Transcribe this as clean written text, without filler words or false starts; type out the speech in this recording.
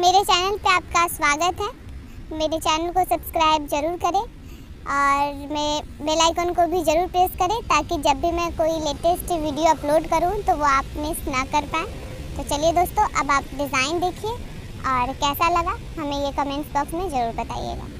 मेरे चैनल पे आपका स्वागत है। मेरे चैनल को सब्सक्राइब ज़रूर करें और बेल आइकन को भी ज़रूर प्रेस करें ताकि जब भी मैं कोई लेटेस्ट वीडियो अपलोड करूं तो वो आप मिस ना कर पाएँ। तो चलिए दोस्तों, अब आप डिज़ाइन देखिए और कैसा लगा हमें ये कमेंट्स बॉक्स में ज़रूर बताइएगा।